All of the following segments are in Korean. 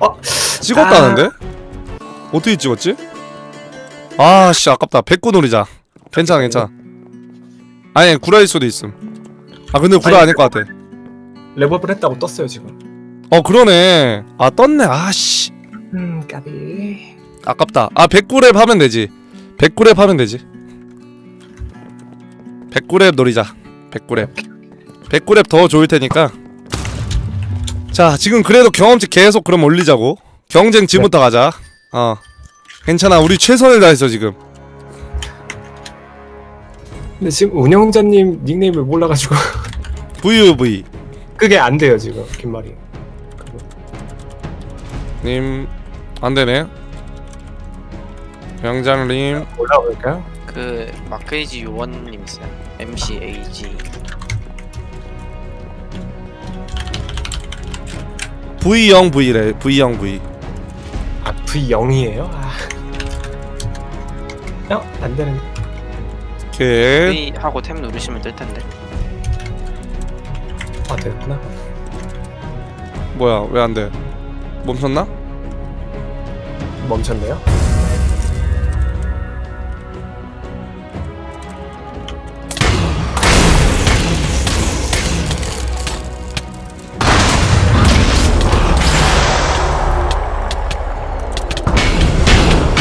아! 찍었다는데? 어떻게 찍었지? 아씨 아깝다. 배꼽 노리자. 괜찮아 괜찮아. 아니 구라일 수도 있음. 아 근데 구라 아닐 것 같아. 레버블 했다고 떴어요 지금. 어 그러네. 아 떴네. 아씨 까비. 아깝다. 아 109랩 하면 되지. 109랩 하면 되지. 109랩 노리자. 109랩 109랩 더 좋을테니까. 자 지금 그래도 경험치 계속 그럼 올리자고. 경쟁 지금부터 가자. 어 괜찮아. 우리 최선을 다했어 지금. 근데 지금 운영자님 닉네임을 몰라가지고 VUV 그게 안돼요 지금. 긴말이 님 안되네. 병장님 올라올까요? 그 마크에이지 요원님 있어요. MCAG V0 V래. V0 V. 아 V0이에요? 아... 어? 안되는데. 오케이. V 하고 탭 누르시면 뜰텐데. 아 됐구나. 뭐야 왜 안돼? 멈췄나? 멈췄네요?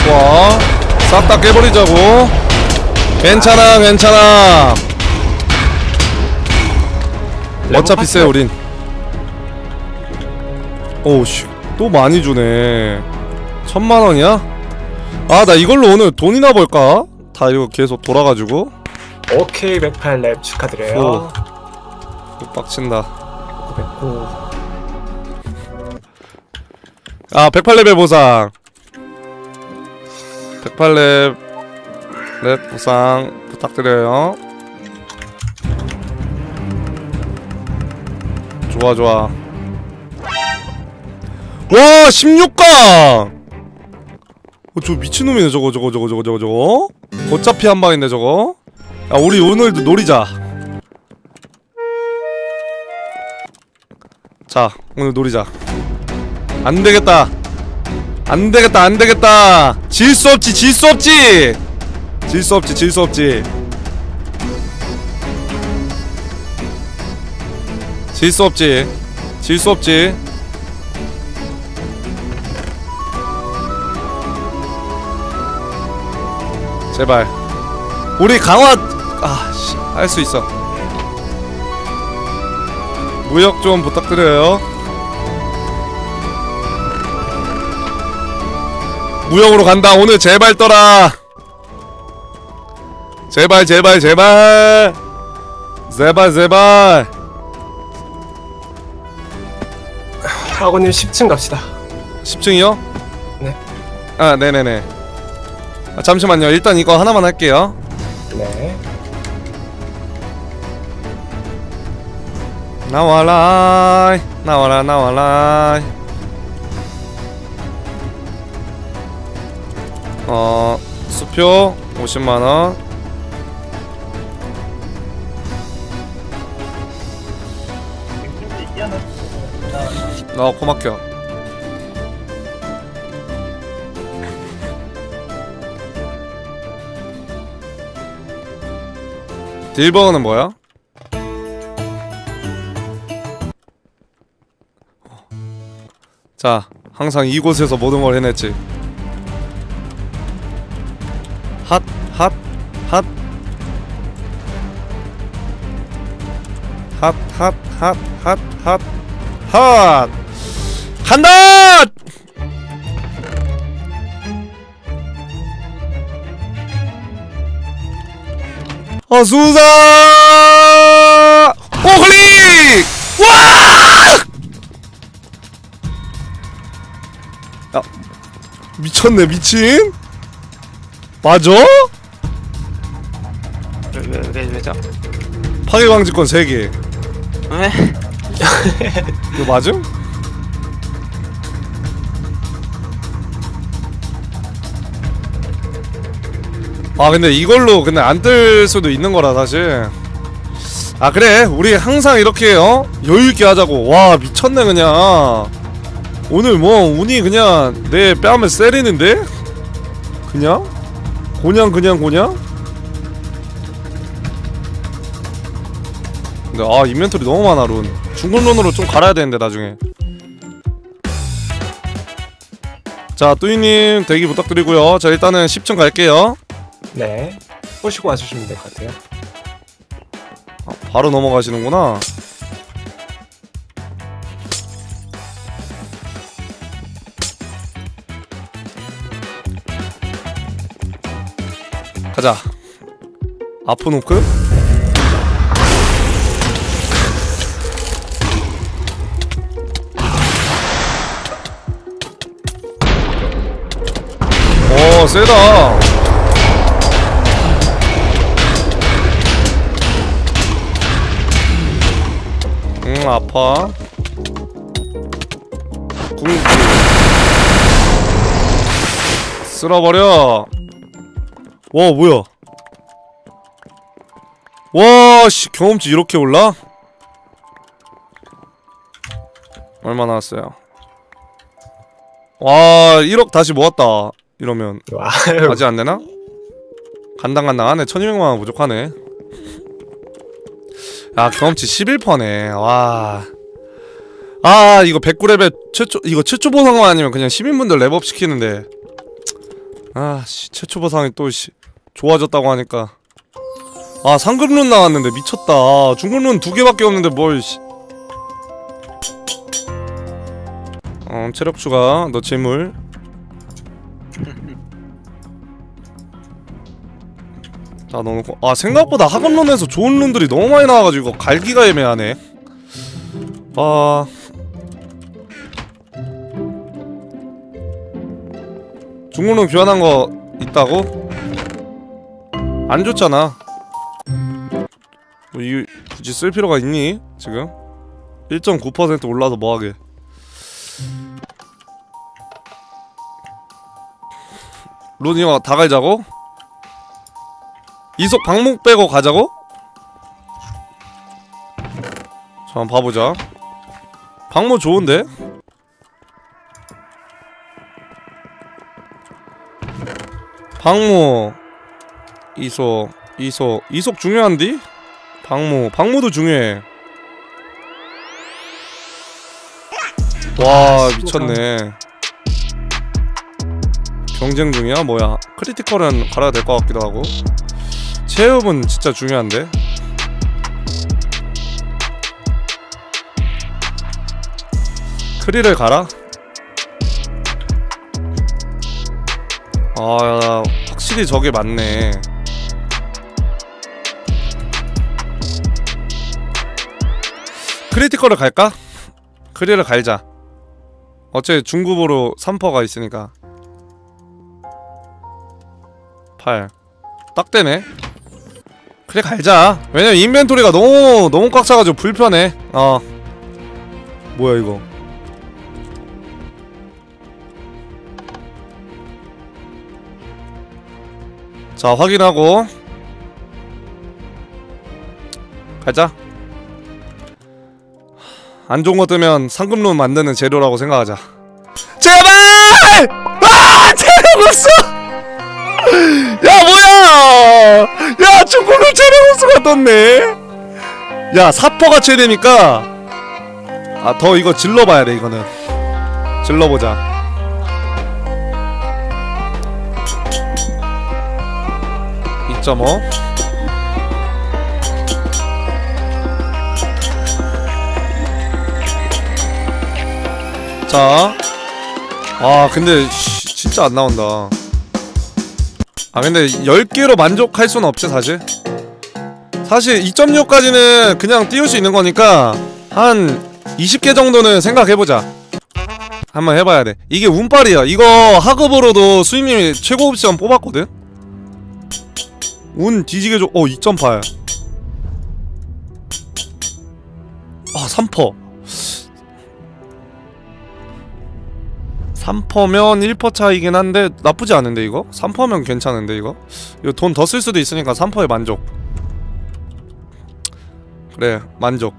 와, 싹 다 깨버리자고. 괜찮아 괜찮아. 어차피 쎄 우린. 오우씨 또 많이 주네. 1000만원이야? 아 나 이걸로 오늘 돈이나 벌까? 다 이거 계속 돌아가지고. 오케이 108랩 축하드려요. 오 빡친다. 109 아 108랩의 보상. 108랩 랩 보상 부탁드려요. 좋아 좋아. 와 16강! 저 미친놈이네 저거 저거 저거 저거 저거 저거. 어차피 한방인데 저거. 야 우리 오늘도 노리자. 자 오늘 노리자. 안되겠다 안되겠다 안되겠다. 질 수 없지 질 수 없지 질 수 없지 질 수 없지 질 수 없지 질 수 없지. 제발 우리 강화. 아씨 할 수 있어. 무역 좀 부탁드려요. 무역으로 간다. 오늘 제발 떠라. 제발 제발 제발 제발 제발. 학원님 10층 갑시다. 10층이요? 네. 아 네네네. 아, 잠시만요. 일단 이거 하나만 할게요. 네. 나와라, 나와라, 나와라. 수표 50만원. 나 코 막혀. 딜버거는 뭐야? 자, 항상 이곳에서 모든 걸 해냈지. 핫, 핫, 핫. 핫, 핫, 핫, 핫, 핫, 핫. 간다! 아 수사! 오 클릭! 와! 야 미쳤네 미친? 맞아? 왜죠? 파괴방지권 3개. 왜? 이거 맞음? 아 근데 이걸로 근데 안 뜰 수도 있는 거라 사실. 아 그래 우리 항상 이렇게 어? 여유있게 하자고. 와 미쳤네 그냥. 오늘 뭐 운이 그냥 내 뺨을 세리는데? 그냥? 근데 아 인벤토리 너무 많아. 룬 중급론으로 좀 갈아야 되는데 나중에. 자 뚜이님 대기 부탁드리고요. 자 일단은 10층 갈게요. 네 보시고 와주시면 될 것 같아요. 아, 바로 넘어가시는구나. 가자. 아프노크? 오, 세다. 아파. 궁 쓸어버려. 와 뭐야. 와 씨 경험치 이렇게 올라? 얼마 나왔어요? 와 1억 다시 모았다 이러면. 아직 안 되나? 간당간당하네. 1200만원 부족하네. 아 경험치 11%네. 와. 아 이거 109레벨 최초 보상 아니면 그냥 시민분들 랩업 시키는데. 아 씨 최초 보상이 또 씨 좋아졌다고 하니까. 아 상급론 나왔는데 미쳤다. 아, 중급론 2개밖에 없는데 뭘 씨. 체력 추가. 너 재물. 자 넣어놓고. 아 생각보다 하급론에서 좋은 룬들이 너무 많이 나와가지고 갈기가 애매하네. 아 중고론 교환한 거 있다고? 안 좋잖아. 뭐 이 굳이 쓸 필요가 있니? 지금 1.9% 올라서 뭐하게. 룬이 형 다 갈자고? 이속 방목 빼고 가자고? 자 한번 봐보자. 방목 좋은데? 방목 이속 중요한디? 방목도 중요해. 와 미쳤네. 경쟁 중이야? 뭐야. 크리티컬은 갈아야 될 것 같기도 하고. 체험은 진짜 중요한데. 크리를 갈아? 아 확실히 저게 맞네. 크리티컬을 갈까? 크리를 갈자. 어차피 중급으로 3%가 있으니까. 8 딱 되네. 그래 갈자. 왜냐면 인벤토리가 너무 꽉 차가지고 불편해. 어 뭐야 이거. 자 확인하고 가자. 안 좋은 거 뜨면 상금론 만드는 재료라고 생각하자. 제발! 아 재료 없어! 야 뭐야! 야 중국론 재료 없어가 떴네. 야 4%가 최대니까. 아 더 이거 질러봐야 돼. 이거는 질러보자. 뭐? 자, 아 근데 진짜 안 나온다. 아 근데 10개로 만족할 수는 없지 사실. 2.6까지는 그냥 띄울 수 있는 거니까 한 20개 정도는 생각해보자. 한번 해봐야 돼. 이게 운빨이야. 이거 하급으로도 수임님이 최고 옵션 뽑았거든? 운 뒤지게 줘. 어 2.8. 아 3%. 3%면 1% 차이긴 한데 나쁘지 않은데 이거? 3%면 괜찮은데 이거? 이거 돈 더 쓸 수도 있으니까 3%에 만족. 그래 만족.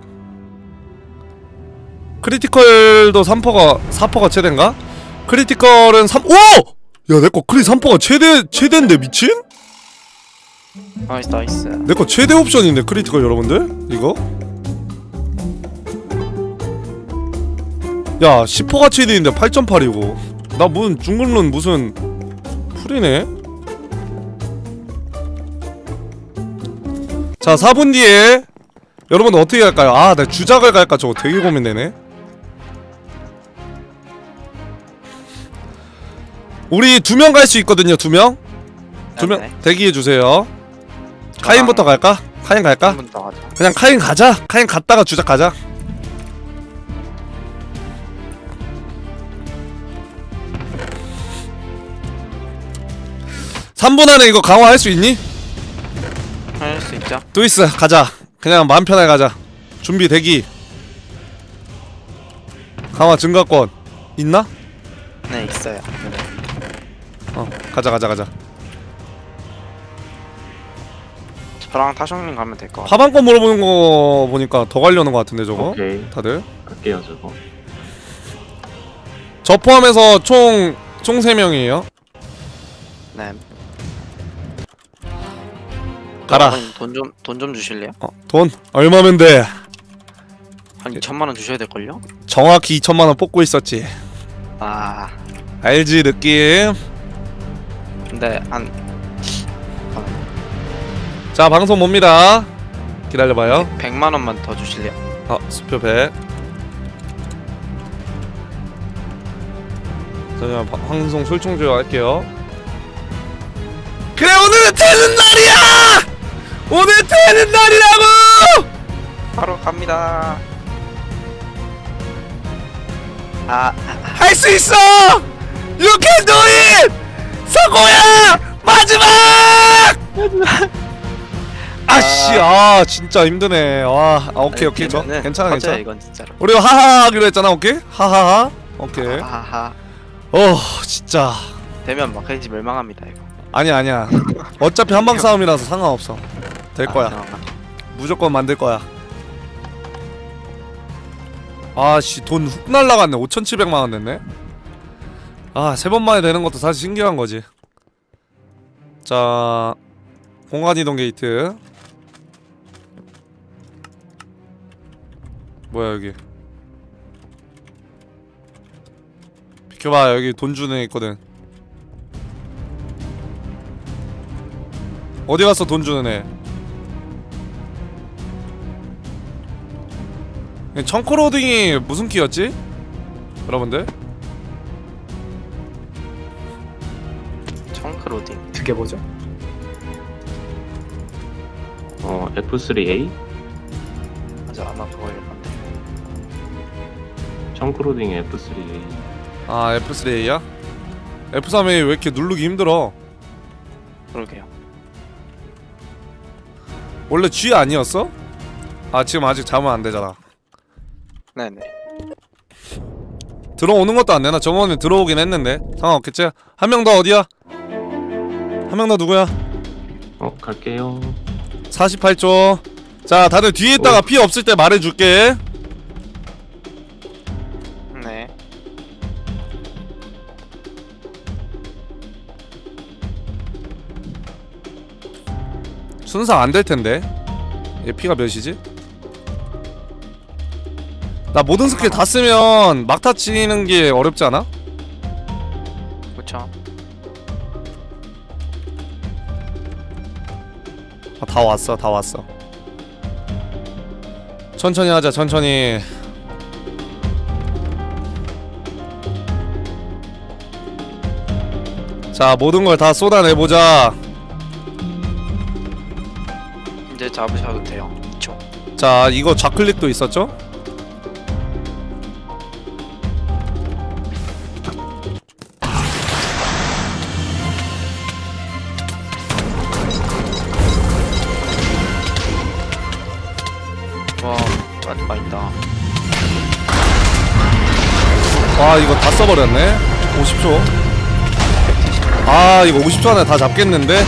크리티컬도 4%가 최대인가? 크리티컬은 3. 오! 야, 내꺼 크리 3%가 최대인데 미친? 나이스 나이스. 내꺼 최대 옵션인데 크리티컬 여러분들? 이거? 야, 10%가 최대인데 8.8이고. 나 무슨 중급론 무슨 풀이네? 자, 4분 뒤에 여러분들 어떻게 할까요? 아, 나 주작을 갈까? 저거 되게 고민되네. 우리 2명 갈 수 있거든요, 2명? 2명 대기해주세요. 카인부터 갈까? 카인 갈까? 그냥 카인 가자! 카인 갔다가 주작 가자. (3분) 안에 이거 강화할 수 있니? 할 수 있죠. 또 있어, 가자. 그냥 마음 편하게 가자. 준비 대기. 강화 증가권 있나? 네, 있어요. 어, 가자 가자 가자. 저랑 타션님 가면 될 것 같아. 하반권 물어보는 거 보니까 더 가려는 것 같은데 저거? 오케이. 다들? 갈게요 저거. 저 포함해서 총 3명이에요. 네. 가라. 돈 좀 주실래요? 어, 돈? 얼마면 돼? 한 2,000만 원 주셔야 될걸요? 정확히 2,000만 원 뽑고 있었지. 아, 알지 느낌? 근데 안... 자, 방송 봅니다. 기다려봐요. 100만 원만 더 주실래요? 아, 수표 100. 잠시만, 방송 설정 조절할게요. 그래, 오늘은 되는 날이야! 오늘 되는 날이라고! 바로 갑니다. 아, 할 수 있어! You can do it! 서고야! 마지막! 아씨, 아 진짜 힘드네. 와, 아, 오케이 오케이. 저 괜찮아 괜찮아. 이건 진짜로. 우리 하하 하기로 했잖아, 오케이? 하하하. 오케이. 하하. 어, 진짜. 되면 마크에이지 멸망합니다 이거. 아니야 아니야. 어차피 한방 싸움이라서 상관없어. 될 거야. 무조건 만들 거야. 아씨, 돈 훅 날라갔네. 5,700만 원 됐네. 아, 3번 만에 되는 것도 사실 신기한 거지. 자, 공간 이동 게이트. 뭐야 여기? 비켜봐, 여기 돈 주는 애 있거든. 어디 갔어 돈 주는 애? 청크로딩이 무슨 키였지? 여러분들? 청크로딩 어떻게 보죠? 어, F3A? 맞아, 아마 그거일 건데. 청크로딩 F3A. 아, F3A야? F3A 왜 이렇게 누르기 힘들어? 그러게요. 원래 G 아니었어? 아, 지금 아직 자면 안 되잖아. 네네. 들어오는 것도 안 되나? 정원이 들어오긴 했는데 상관없겠지? 한 명 더 어디야? 한 명 더 누구야? 어, 갈게요. 48초. 자, 다들 뒤에 있다가 피해 없을 때 말해줄게. 네. 순서 안 될 텐데. 얘 피가 몇이지? 나 모든 스킬 다 쓰면 막타 치는 게 어렵지 않아? 그쵸. 아, 다 왔어 다 왔어. 천천히 하자 천천히. 자, 모든 걸 다 쏟아내보자. 이제 잡으셔도 돼요. 그쵸. 자, 이거 좌클릭도 있었죠? 아, 이거 다 써버렸네. 50초. 아, 이거 50초 안에 다 잡겠는데?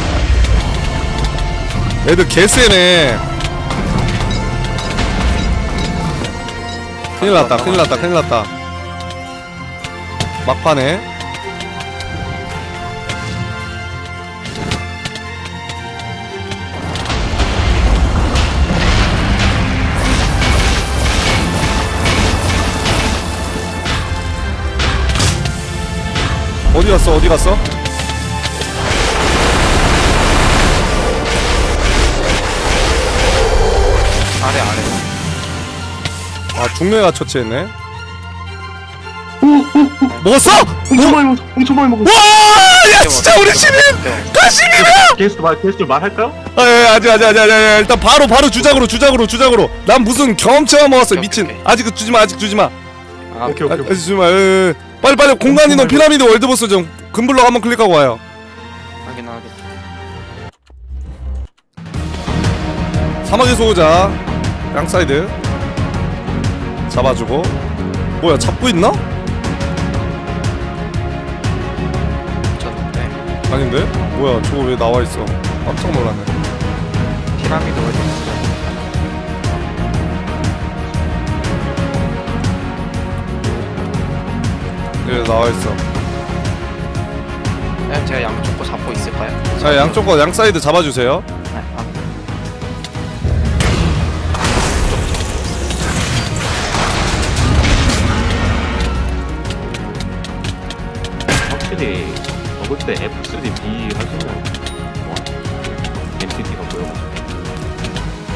애들 개쎄네. 큰일났다 큰일났다 큰일났다. 막판에 어디갔어 어디갔어? 아래 아래. 아 중력에 갇혀 처치했네. 먹었어? 엄청 많이 먹었어. 엄청 많이 먹었어. 와! 야 진짜 우리 시민! 가시민이야! 게스트 말할까요? 아예 아직 아직 아직 아직 일단 바로 주작으로. 난 무슨 경험치만 먹었어 미친. 아직 주지마 아직 주지마. 아 오케이. 아직 주지마. 빨리 공간 이동 피라미드 월드보스 좀 금블럭 한번 클릭하고 와요. 확인. 사막의 소호자 양사이드 잡아주고. 뭐야 잡고 있나? 쳤는데. 아닌데? 뭐야 저거 왜 나와 있어? 깜짝 놀랐네. 피라미드 어디 있어? 예, 나와있어. 네, 제가 양쪽 거 잡고 있을까요? 자, 양쪽 거 양사이드 잡아주세요. 네, 아. 확실히 먹을 때 F3B 하시면 MTT가 보여가지고.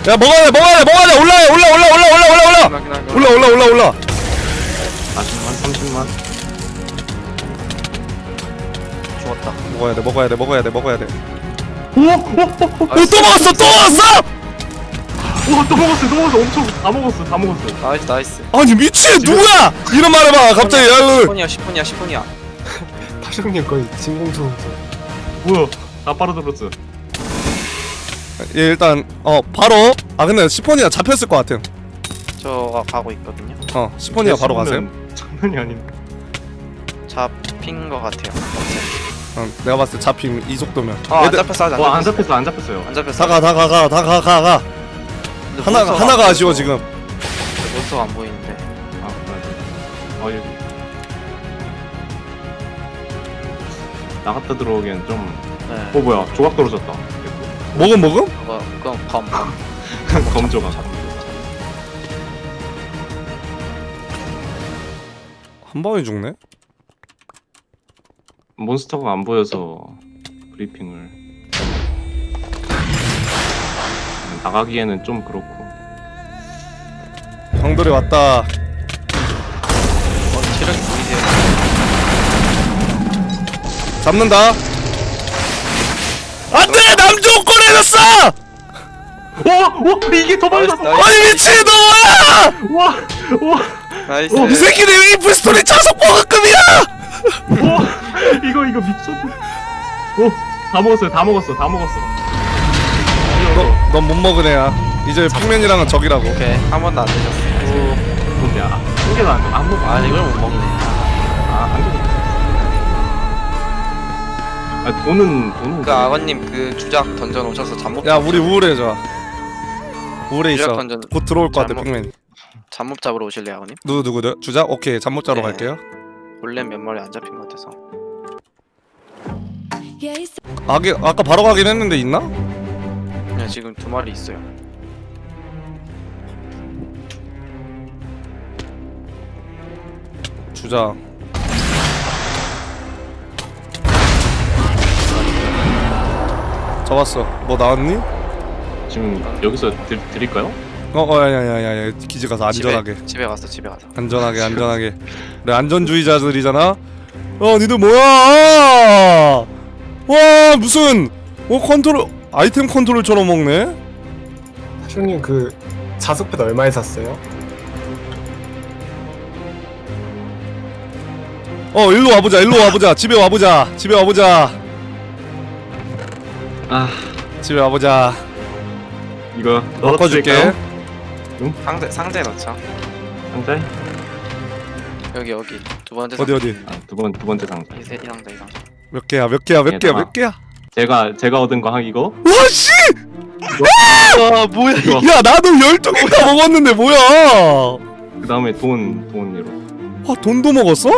야, 먹어야 돼! 올라! 아, 30만. 먹어야 돼. 또 먹었어! 또 먹었어! 엄청 다 먹었어. 나이스. 아니 미친 누구야! 이런 말 해봐 갑자기 야을. 10분이야. 파장님 거의 진공소음소. 뭐야? 나 바로 들었어. 예 일단 바로. 아 근데 10분이야 잡혔을 것 같은. 저가 가고 있거든요. 10분이야 바로 가세요. 장난이 아닌데. 잡힌 것 같아요. 내가 봤을 때 잡힘 이 속도면. 아, 안 잡혔어요. 다 가. 하나가 아쉬워 지금. 몬스터가 안 보이는데. 아, 맞아. 여기. 나갔다 들어오기엔 좀. 네. 뭐야? 조각 떨어졌다. 먹음? 그럼 검 조각. 한 방에 죽네. 몬스터가 안 보여서 브리핑을 나가기에는 좀 그렇고. 형들이 왔다. 체력이 보이세요? 잡는다. 안돼 남쪽 꺼내졌어. 와 이게 더 빨리 갔어. 아니 미친 너 뭐야? 나이스. 이 새끼들 웨이프 스토리 차속 버그급이야. 이거 미쳤어. 다 먹었어. 넌 못 먹은 애야. 이제 핑맨이랑은 적이라고. 오케이. 한 번도 안 되셨어. 야, 한 개도 안 돼. 안 먹어. 아, 이걸 못 먹네. 아, 한 개도 못 먹어. 아, 돈은. 그 아버님 그 주작 던져 놓으셔서 잠 못. 야, 우리 우울해져. 우울해 있어. 곧 들어올 것 같아 핑맨. 잠 못 잡으러 오실래요, 아버님? 누구 주작? 오케이, 잠 못 잡으러 갈게요. 원래 몇 마리 안 잡힌 것 같아서. 아까 바로 가긴 했는데 있나? 네 지금 2마리 있어요. 주자. 잡았어. 뭐 나왔니? 지금 여기서 드릴까요? 야야야야야 기지 가서 안전하게. 집에 가서. 안전하게. 그래 안전주의자들이잖아. 니들 뭐야? 와 무슨 컨트롤 아이템 컨트롤처럼 먹네? 형님 그 자석패드 얼마에 샀어요? 일로 와보자. 집에 와보자. 아 집에 와보자. 이거 바꿔줄게. 응? 상자에 넣자. 상자에? 여기 두 번째 상자. 어디? 아, 두 번째 상자. 이 상자. 몇 개야? 제가 얻은 거 이거. 와 씨! 아 뭐야? 야 나도 12개 다 먹었는데 뭐야? 그 다음에 돈으로. 아, 돈도 먹었어?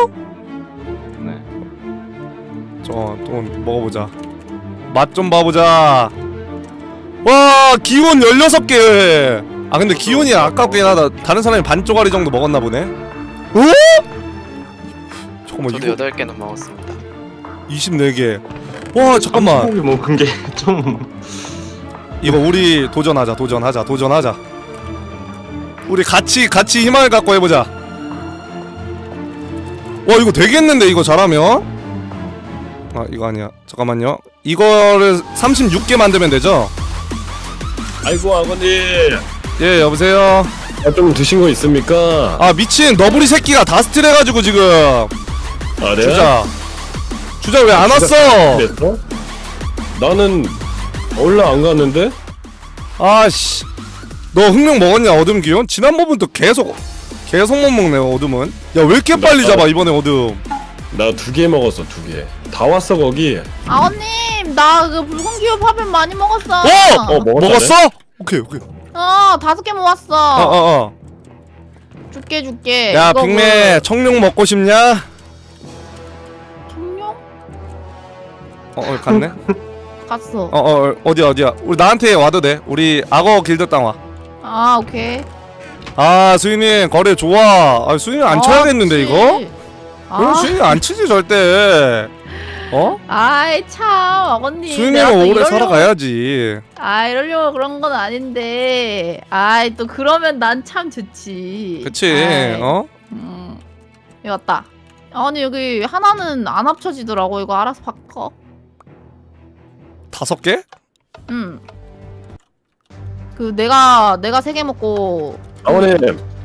네. 저 돈 먹어보자. 맛 좀 봐보자. 와, 기온 16개! 아, 근데 기온이 아깝긴 하다. 다른 사람이 반 쪼가리 정도 먹었나 보네. 오? 잠깐만, 저도 이거... 8개는 먹었습니다. 24개. 와, 잠깐만. 소고기 먹은 게 좀... 이거 우리 도전하자. 우리 같이 희망을 갖고 해보자. 와, 이거 되겠는데, 이거 잘하면? 아, 이거 아니야. 잠깐만요. 이거를 36개 만들면 되죠? 아이고, 아버님. 예, 여보세요. 아, 좀 드신 거 있습니까? 아, 미친 너부리 새끼가 다 스틸해가지고 지금. 아, 네? 주자 왜 안 왔어? 그랬어? 나는 올라 안 갔는데? 아씨, 너 흑룡 먹었냐, 어둠 기운? 지난번부터 계속 못 먹네, 어둠은. 야, 왜 이렇게 빨리 잡아 이번에 어둠? 나 2개 먹었어, 2개. 다 왔어 거기. 아오님, 나 그 붉은 기호 파편 많이 먹었어. 어, 먹었어? 오케이. 어, 5개 모았어. 어. 줄게. 야, 핑맨, 뭐... 청룡 먹고 싶냐? 청룡? 갔네. 갔어. 어디야? 우리 나한테 와도 돼. 우리 악어 길드 땅 와. 아, 오케이. 아, 수인님 거래 좋아. 아, 수인이 안 쳐야겠는데 이거? 수인이 안 치지 절대. 어? 아이, 참, 악어님. 수인이랑 오래 이러려고... 살아가야지. 아, 이러려고 그런 건 아닌데. 아이, 또 그러면 난 참 좋지. 그치. 아이. 어? 여기 왔다. 아니, 여기 하나는 안 합쳐지더라고. 이거 알아서 바꿔. 5개? 응. 그 내가 3개 먹고. 아버님,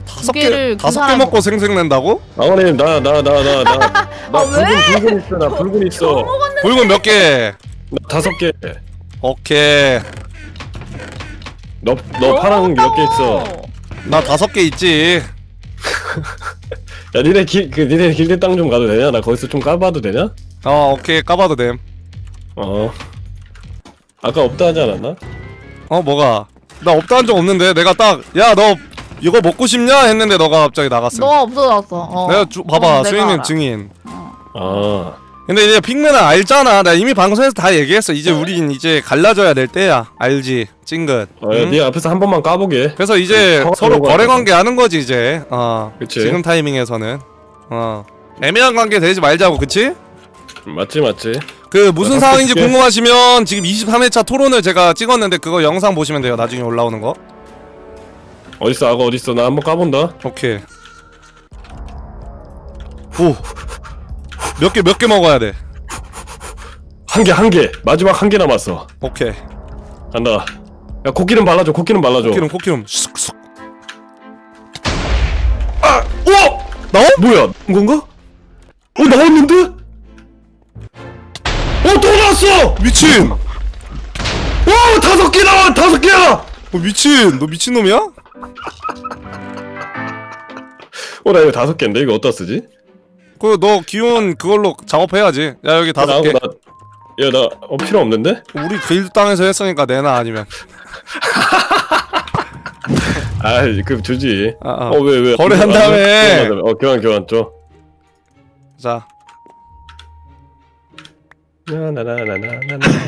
5개 먹고 생색 낸다고? 아버님, 나 아, 왜? 붉은 있어. 붉은 몇 개? 나 5개. 오케이. 너 파랑은 몇 개 있어? 나 5개 있지. 야, 니네 길대 땅 좀 가도 되냐? 나 거기서 좀 까봐도 되냐? 어, 오케이, 까봐도 됨. 아까 없다 하지 않았나? 뭐가? 나 없다 한 적 없는데. 내가 딱, 야, 너 이거 먹고 싶냐? 했는데 너가 갑자기 나갔어. 너 없어졌어. 내가 봐봐, 수인님 증인. 근데 이제 핑맨은 알잖아. 나 이미 방송에서 다 얘기했어. 이제 우린 이제 갈라져야 될 때야. 알지? 찡긋. 야, 네 앞에서 한 번만 까보게. 그래서 이제 서로 거래관계 하는 거지 이제. 그치? 지금 타이밍에서는. 애매한 관계 되지 말자고, 그치? 맞지. 그 무슨 상황인지 궁금하시면 지금 23회차 토론을 제가 찍었는데 그거 영상 보시면 돼요. 나중에 올라오는 거. 어딨어, 악어 어딨어? 나 한번 까본다. 오케이. 후. 몇 개 먹어야 돼? 한 개. 마지막 1개 남았어. 오케이. 간다. 야, 코끼름 발라줘. 코끼름. 슉슉. 아! 오! 나와? 뭐야? 뭔가? 나왔는데? 또 나왔어! 미친! 오! 5개 나와! 5개야! 미친! 너 미친놈이야? 나 이거 5개인데? 이거 어디다 쓰지? 너 기운 그걸로 작업해야지. 야, 여기 5개. 나 필요 없는데? 우리 길드 땅에서 했으니까 내놔, 아니면. 아이, 그럼 주지. 왜? 거래한 다음에! 교환 줘. 자. 나나나나나나